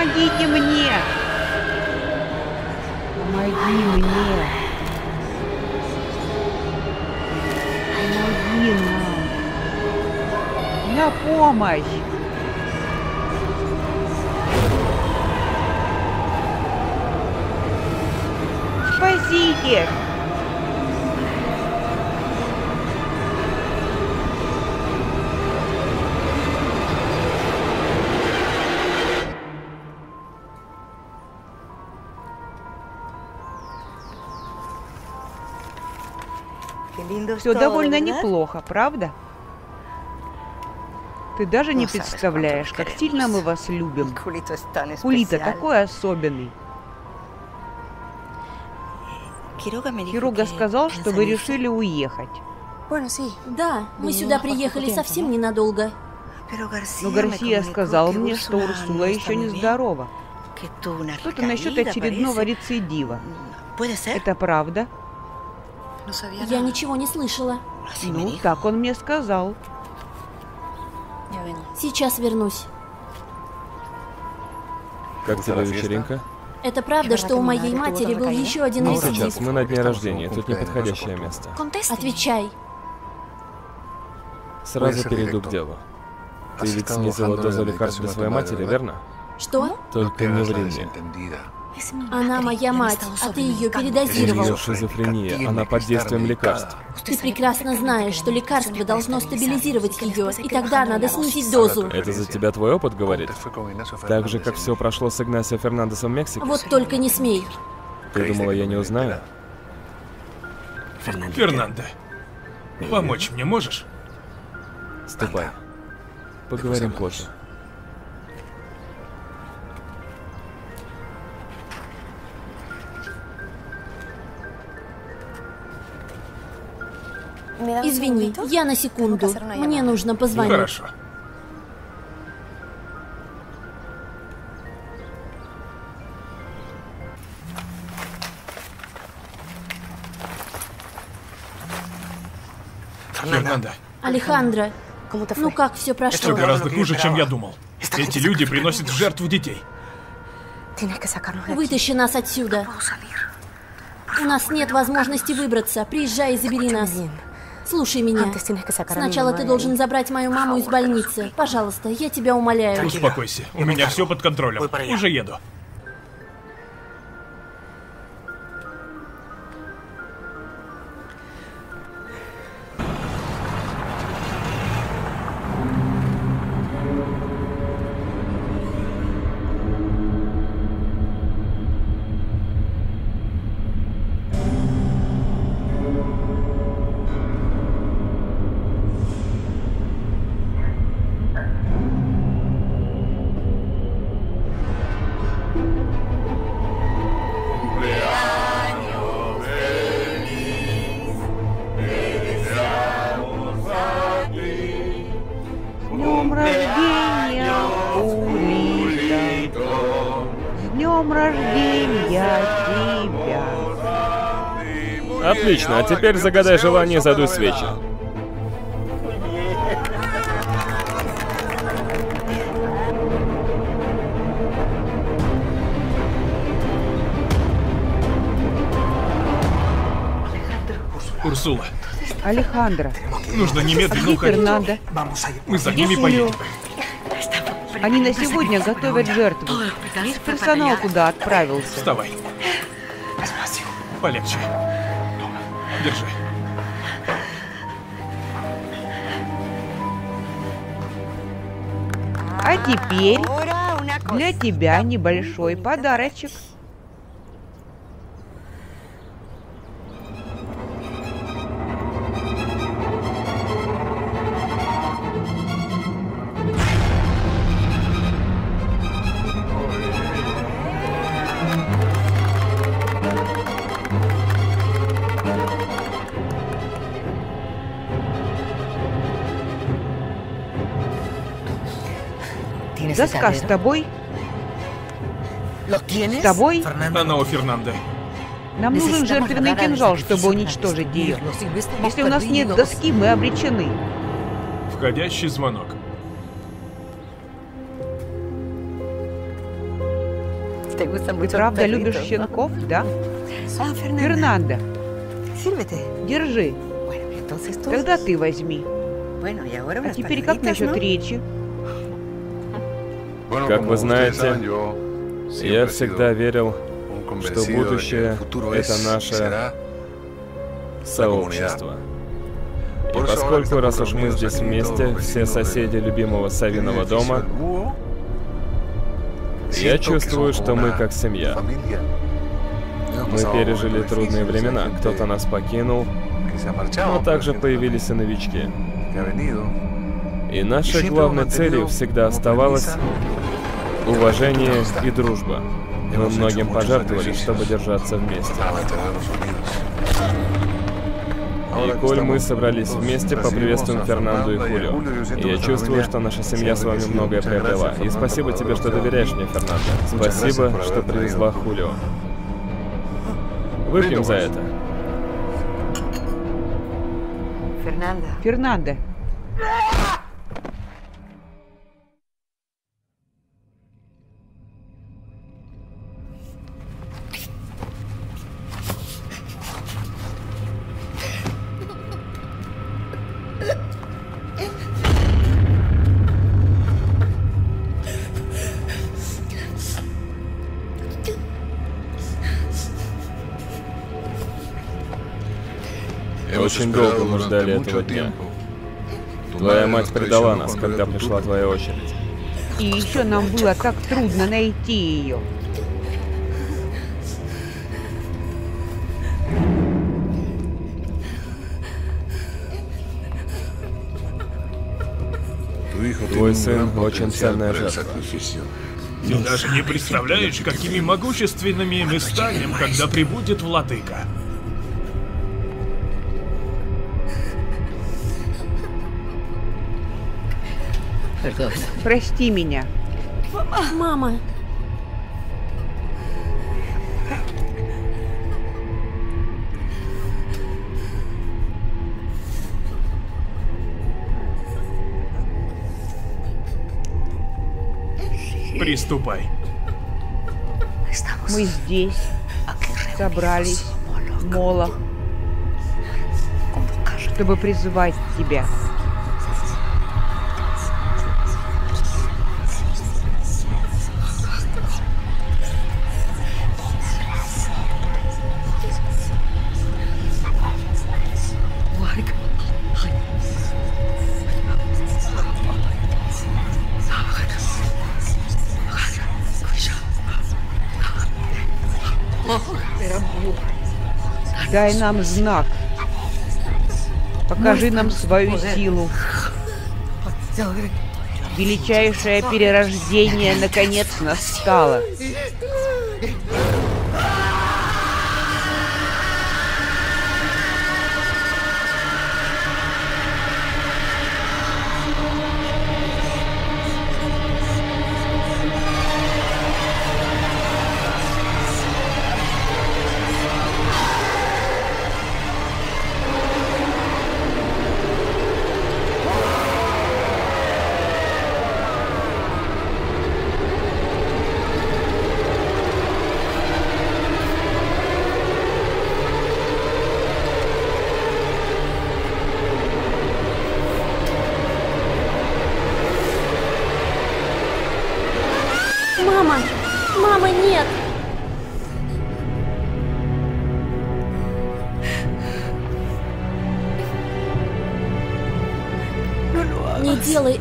Помогите мне! Помоги мне! Помоги нам! На помощь! Спасите! Все довольно неплохо, правда? Ты даже не представляешь, как сильно мы вас любим. Хулио такой особенный. Кирога сказал, что вы решили уехать. Да, мы сюда приехали совсем ненадолго. Но Гарсия сказал мне, что Урсула еще не здорова. Что-то насчет очередного рецидива. Это правда? Я ничего не слышала. Ну, так он мне сказал. Сейчас вернусь. Как тебе вечеринка? Это правда, что у моей матери был еще один рецидив. Сейчас мы на дне рождения, тут неподходящее место. Отвечай. Сразу перейду к делу. Ты ведь снизила дозу лекарств для своей матери, верно? Что? Только не ври мне. Она моя мать, а ты ее передозировал. У нее шизофрения, она под действием лекарств. Ты прекрасно знаешь, что лекарство должно стабилизировать ее, и тогда надо снизить дозу. Это за тебя твой опыт говорит? Так же, как все прошло с Игнасио Фернандесом в Мексике? Вот только не смей. Ты думала, я не узнаю? Фернанда, помочь мне можешь? Ступай. Поговорим позже. Извини, я на секунду. Мне нужно позвонить. Хорошо. Фернанда. Алехандро, ну как все прошло? Все гораздо хуже, чем я думал. Эти люди приносят в жертву детей. Вытащи нас отсюда. У нас нет возможности выбраться. Приезжай и забери нас. Слушай меня. Сначала ты должен забрать мою маму из больницы. Пожалуйста, я тебя умоляю. Успокойся. У меня все под контролем. Уже еду. Отлично, а теперь загадай желание и задуй свечи. Урсула. Алехандро. Нужно немедленно уходить. Фернанда. Мы за ними поедем. Они на сегодня готовят жертву. Весь персонал куда отправился. Вставай. Полегче. Держи. А теперь для тебя небольшой подарочек. Доска с тобой? С тобой? Она у Фернанды. Нам нужен жертвенный кинжал, чтобы уничтожить ее. Если у нас нет доски, мы обречены. Входящий звонок. Правда, любишь щенков, да? Фернанда, держи. Тогда ты возьми. А теперь как насчет речи? Как вы знаете, я всегда верил, что будущее – это наше сообщество. И поскольку, раз уж мы здесь вместе, все соседи любимого совиного дома, я чувствую, что мы как семья. Мы пережили трудные времена, кто-то нас покинул, но также появились и новички. И нашей главной целью всегда оставалось уважение и дружба. Мы многим пожертвовали, чтобы держаться вместе. И коль мы собрались вместе, поприветствуем Фернанду и Хулио. И я чувствую, что наша семья с вами многое приобрела. И спасибо тебе, что доверяешь мне, Фернанда. Спасибо, что привезла Хулио. Выпьем за это. Фернанда. Фернанда. Очень долго мы ждали этого дня. Твоя мать предала нас, когда пришла твоя очередь. И еще нам было так трудно найти ее. Твой сын очень ценная жертва. Ты даже не представляешь, какими могущественными мы станем, когда прибудет владыка. Прости меня. Мама. Приступай. Мы здесь собрались, Молох, чтобы призывать тебя. Дай нам знак. Покажи нам свою силу. Величайшее перерождение наконец настало.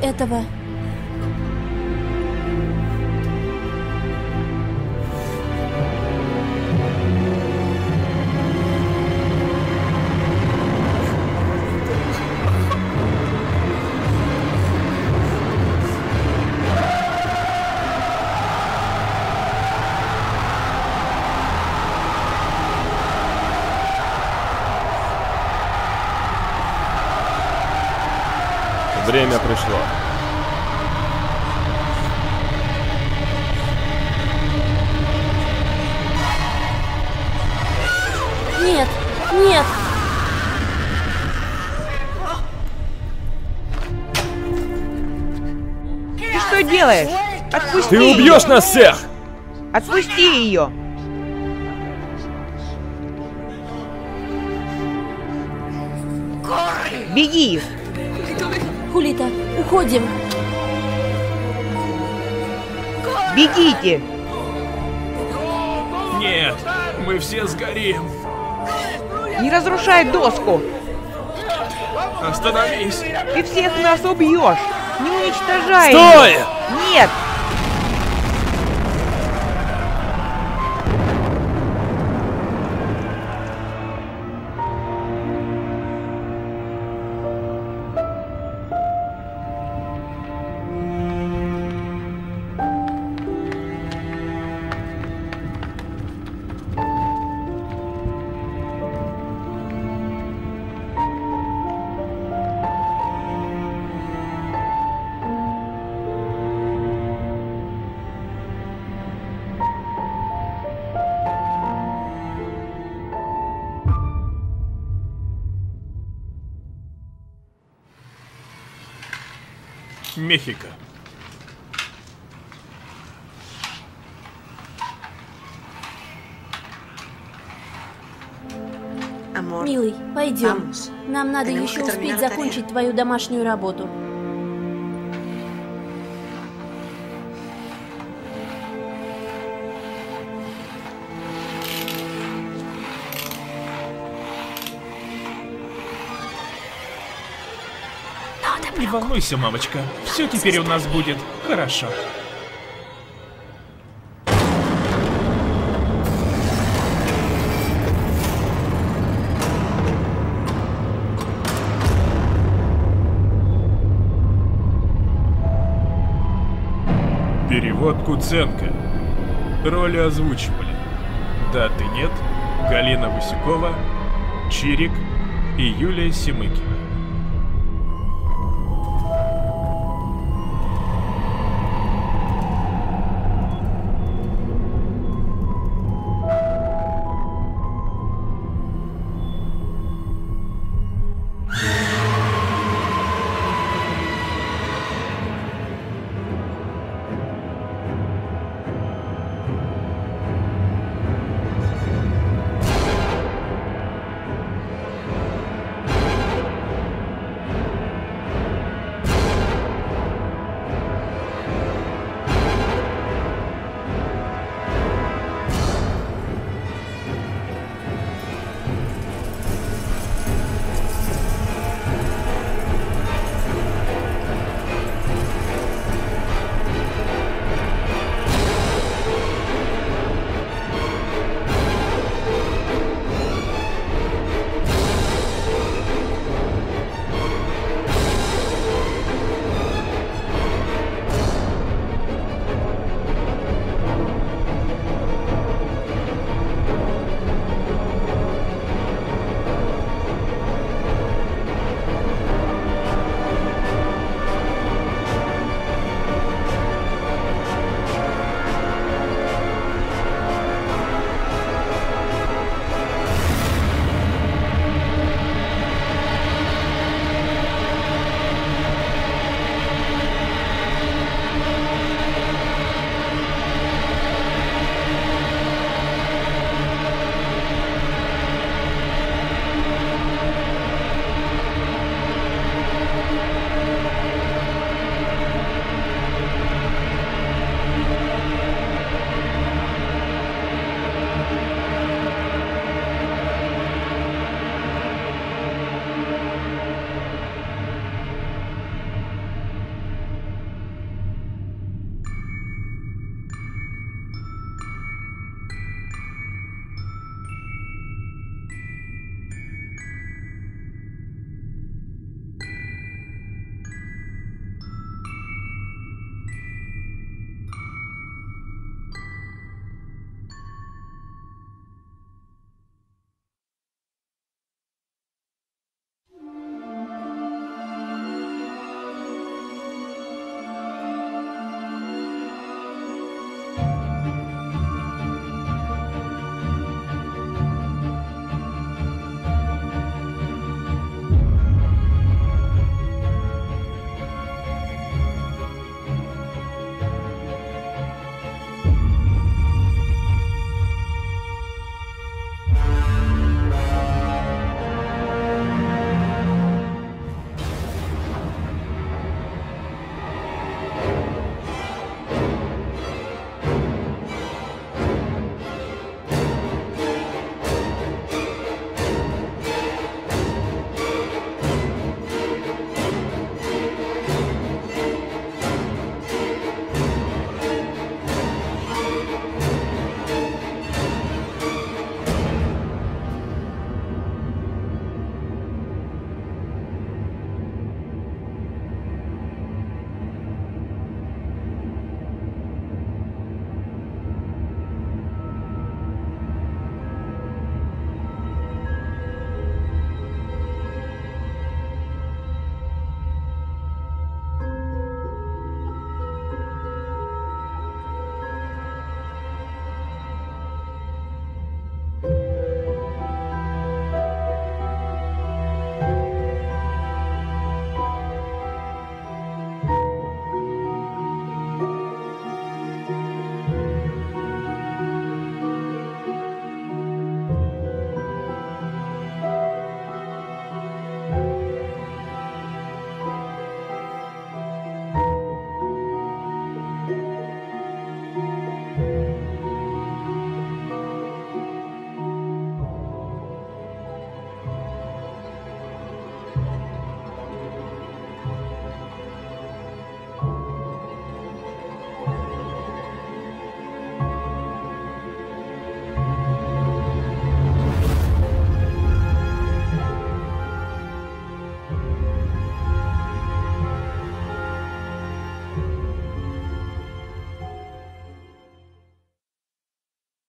Этого. Время пришло. Нет, нет. Ты что делаешь? Отпусти. Ты убьешь нас всех! Отпусти ее! Беги! Хулита, уходим! Бегите! Нет, мы все сгорим! Не разрушай доску! Остановись! Ты всех нас убьешь! Не уничтожай! Стой! Его. Нет! Мехико. Милый, пойдем. Нам надо еще успеть закончить твою домашнюю работу. Не волнуйся, мамочка. Все теперь у нас будет хорошо. Перевод Куценко. Роли озвучивали. Даты нет. Галина Васюкова, Чирик и Юлия Семыкина.